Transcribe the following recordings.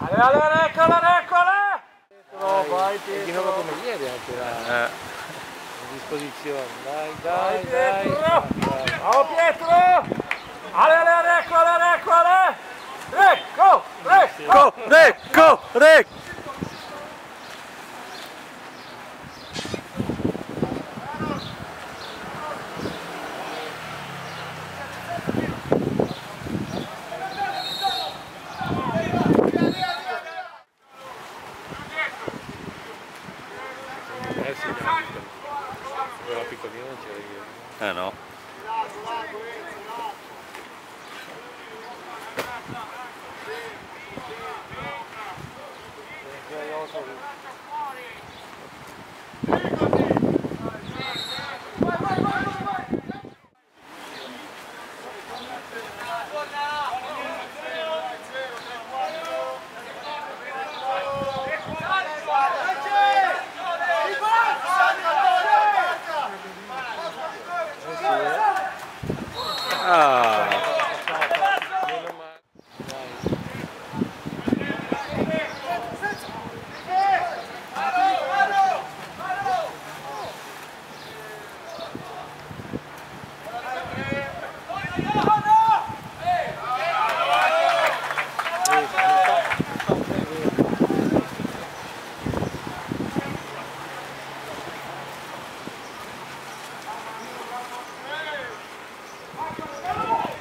Ale, Recco, Ale! Pietro, vai Pietro! E di nuovo come ieri anche la disposizione, dai! Vai Pietro! Bravo Pietro! Ale, Recco, Ale! Recco! Era piccolino, non c'era io. No.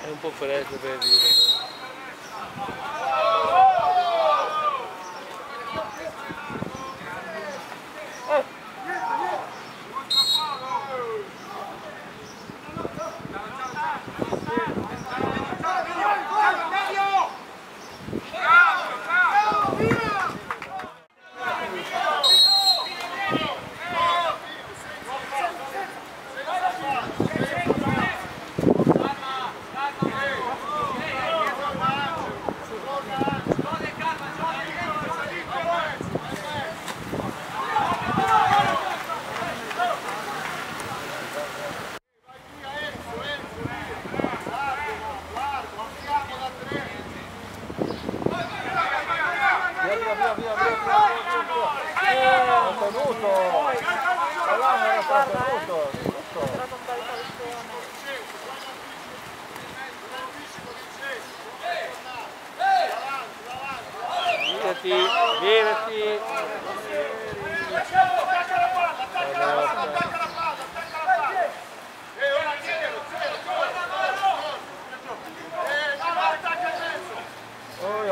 Un po' fresco per dire. Viviti! Attacca la palla! E ora dietro, attacca il mezzo! Vai!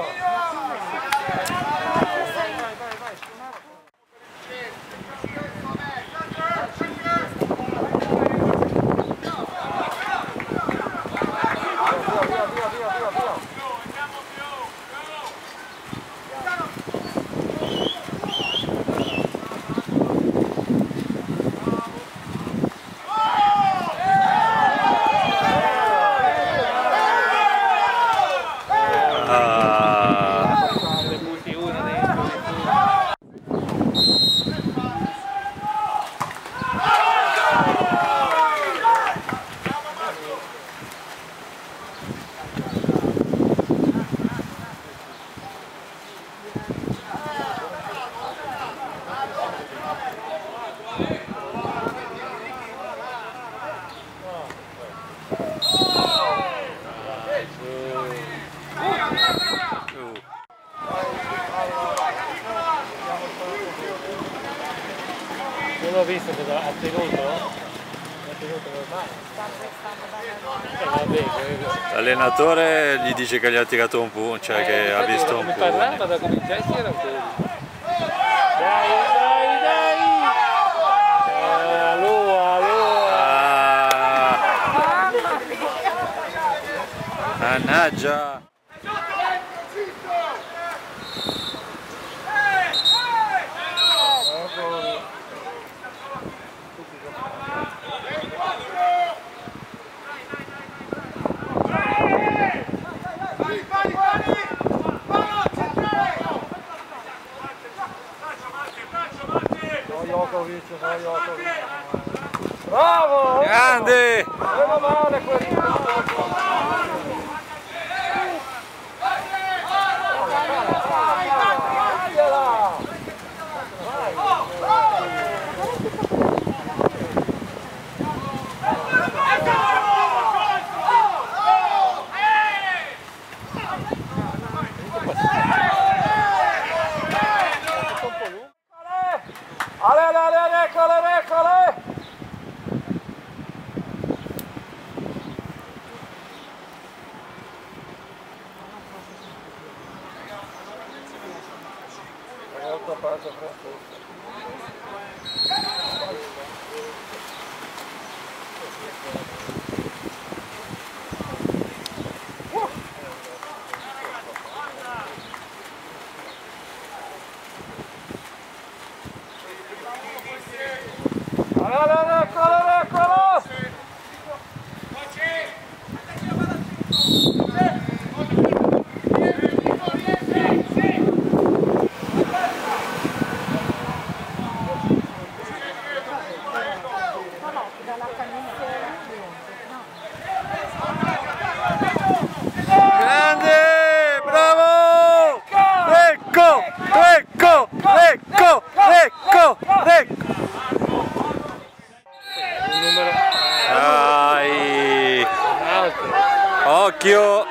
L'ho visto che ha tenuto, normale. L'allenatore gli dice che gli ha tirato un punto, cioè che ha visto un punto. Mi parlava da cominciare si era un punto. Dai! Allora! Mannaggia! Bravo! Grande! Meno male questo! Occhio!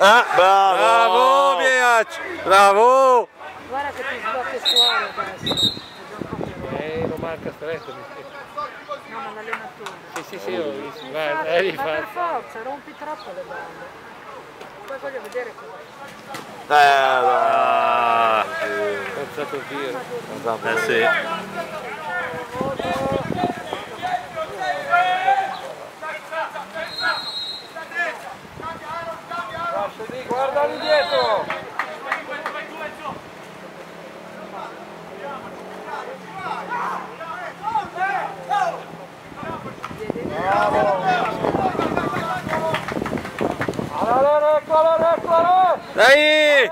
Ah, bravo! Bravo, Pietro! Bravo! Guarda che ti sblocchi suono adesso. Lo marca stretto. No, ma l'allenatore. Sì, io lo visto. Ma per forza, rompi troppo le bande. Poi voglio vedere com'è. That's it. Guarda lì dietro. Dai!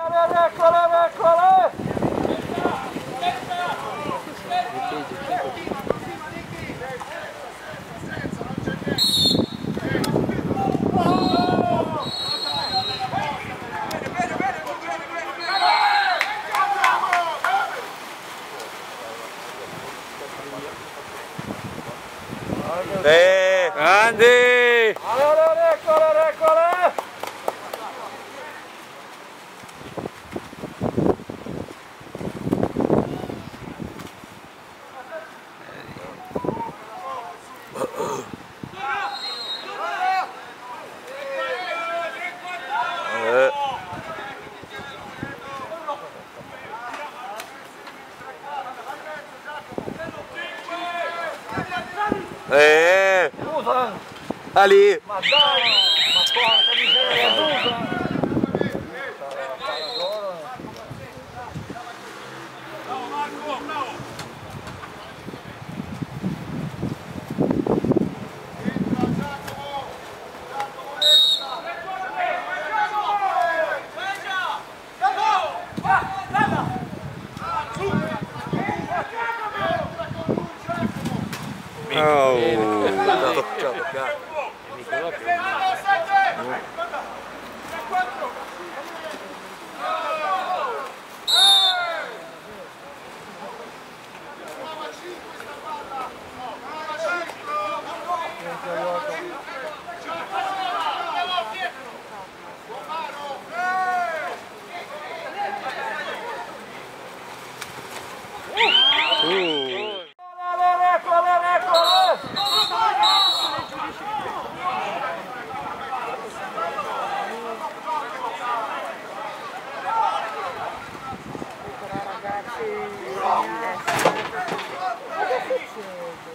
Grande! Ale Recco, Ale! Ali! Ma dai! Ma porca miseria! Bravo Marco! Bravo! Entra Giacomo! Giacomo entra!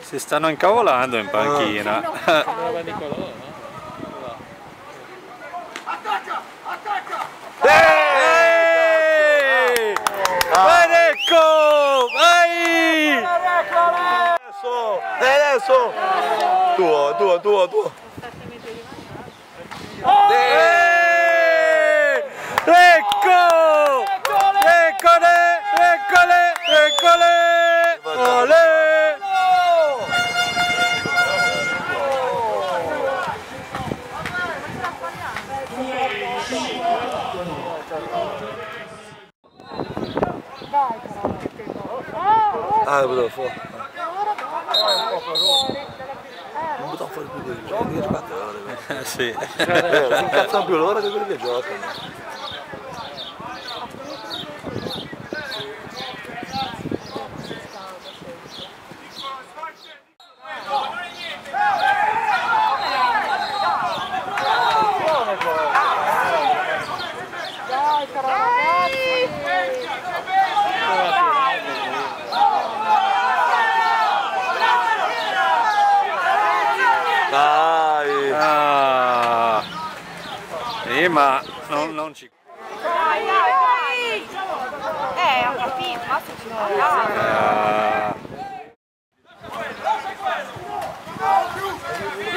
Si stanno incavolando in panchina. Attacca! Attacca! Vai Recco! Vai! Adesso! Tuo! Recco! Recco! Olè! Ah, vado fuori. Non buttavo fuori più di quelli che giocano. Sì. Si incazzano più loro che quelli che giocano. Sì, ma non ci... ho capito, ma se ci vogliamo... Chi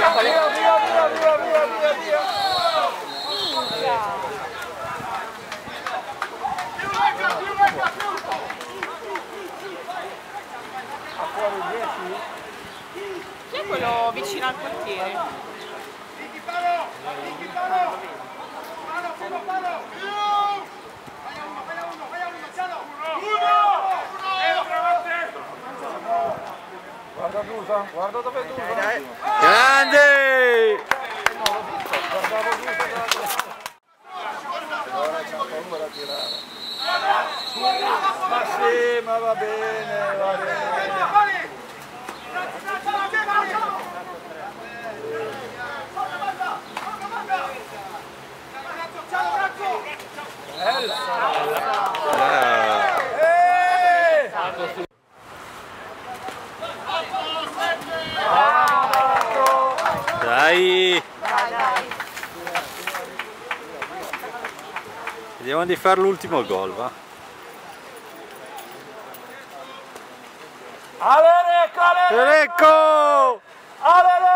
è quello vicino al portiere? Guarda Dusa, guarda dove Dusa. Grande! Ma sì, ma va bene, va bene. Dai! Vediamo di fare l'ultimo gol, va? Ale Recco! Ale Recco!